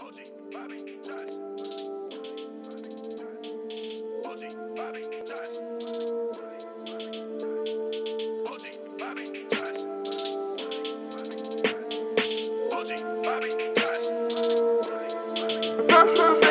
OG Bobby Johnson. OG Bobby Johnson. OG Bobby Johnson. OG Bobby Johnson.